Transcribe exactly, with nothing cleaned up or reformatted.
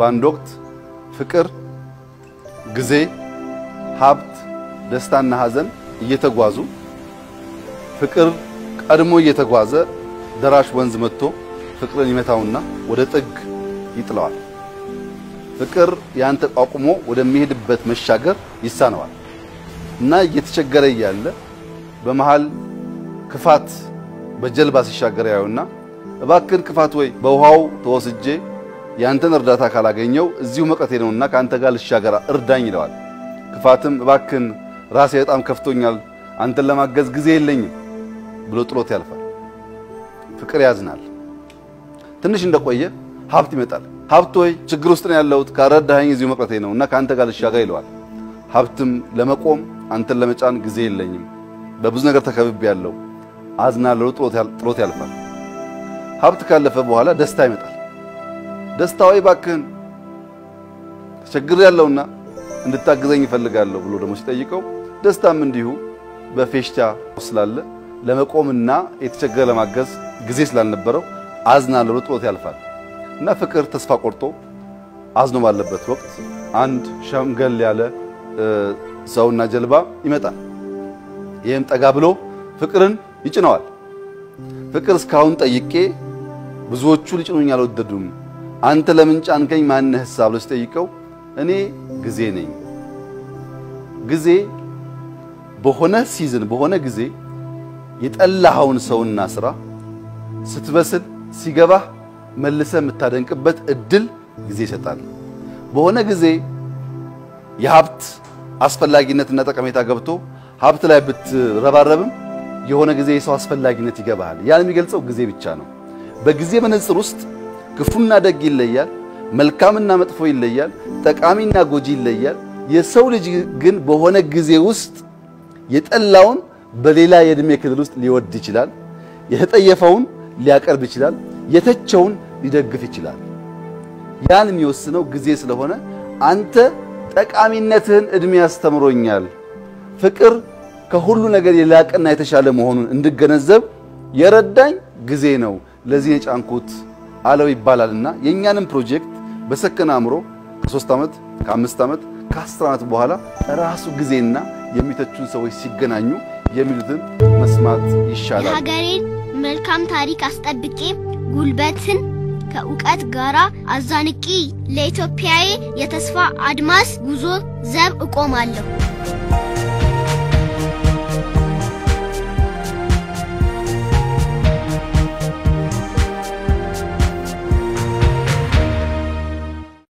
ባንዶክት ፍቅር ግዜ ሀብት ደስታና ሀዘን እየተጓዙ ፍቅር ቀድሞ እየተጓዘ ደራሽ ወንዝ መጥቶ ፍቅርን ይመታውና ወደ ጥግ ይጥለዋል። ፍቅር ያን ተቋቁሞ ወደሚሄድበት መሻገር ይሳነዋል እና እየተቸገረ ያለ በመሃል ክፋት በጀልባ ሲሻገር ያዩና እባክን ክፋት ወይ በውሃው ተወስጄ ያንተን እርዳታ ካላገኘው እዚሁ መቀቴ ነውና ካንተ ጋር ልሻገራ እርዳኝ ይለዋል። ክፋትም እባክን ራሴ በጣም ከፍቶኛል አንተን ለማገዝ ጊዜ የለኝም ብሎ ጥሎት ያልፋል። ፍቅር ያዝናል። ትንሽ እንደቆየ ሀብት ይመጣል። ሀብት ወይ ችግር ውስጥ ነው ያለሁት ካረዳኸኝ እዚሁ መቀቴ ነውና ካንተ ጋር ልሻገራ ይለዋል። ሀብትም ለመቆም አንተን ለመጫን ጊዜ የለኝም በብዙ ነገር ተከብቤያለሁ አዝናለሁ ጥሎት ያልፋል። ሀብት ካለፈ በኋላ ደስታ ይመጣል። ደስታው ይባክን ተቸግር ያለውና እንድታግዘኝ ፈልጋለሁ ብሎ ደሞ ሲጠይቀው ደስታም እንዲሁ በፌሽታ ስላለ ለመቆምና የተቸገረ ለማገዝ ጊዜ ስላልነበረው አዝናለሁ ጥሎት ያልፋል። እና ፍቅር ተስፋ ቆርጦ አዝኖ ባለበት ወቅት አንድ ሸምገል ያለ ሰውና ጀልባ ይመጣል። ይሄም ጠጋ ብሎ ፍቅርን ይጭነዋል። ፍቅር እስካሁን ጠይቄ ብዙዎቹ ሊጭኑኝ አልወደዱም አንተ ለምን ጫንከኝ ማን ሐሳብ ልስ ጠይቀው እኔ ግዜ ነኝ ግዜ በሆነ ሲዝን በሆነ ግዜ የጠላኸውን ሰውና ስራ ስትበስል ሲገባህ መልሰ የምታደንቅበት እድል ግዜ ይሰጣል። በሆነ ግዜ የሀብት አስፈላጊነትና ጠቀሜታ ገብቶ ሀብት ላይ ብትረባረብም የሆነ ግዜ የሰው አስፈላጊነት ይገባል። ያንም ይገልጸው ግዜ ብቻ ነው። በግዜ መነጽር ውስጥ ክፉና ደግ ይለያል፣ መልካምና መጥፎ ይለያል፣ ጠቃሚና ጎጂ ይለያል። የሰው ልጅ ግን በሆነ ግዜ ውስጥ የጠላውን በሌላ የእድሜ ክልል ውስጥ ሊወድ ይችላል፣ የተጠየፈውን ሊያቀርብ ይችላል፣ የተቸውን ሊደግፍ ይችላል። ያን የሚወስነው ግዜ ስለሆነ አንተ ጠቃሚነትህን እድሜ ያስተምሮኛል ፍቅር ከሁሉ ነገር የላቀና የተሻለ መሆኑን እንድገነዘብ የረዳኝ ግዜ ነው ለዚህ የጫንኩት አለው ይባላልና የኛንም ፕሮጀክት በሰከነ አምሮ ከሶስት አመት ከአምስት አመት ከአስር አመት በኋላ ራሱ ግዜና የሚተቹን ሰዎች ሲገናኙ የሚሉትን መስማት ይሻላል። የሀገሬን መልካም ታሪክ አስጠብቄ ጉልበትን ከእውቀት ጋራ አዛንቂ ለኢትዮጵያዬ የተስፋ አድማስ ጉዞ ዘብ እቆማለሁ።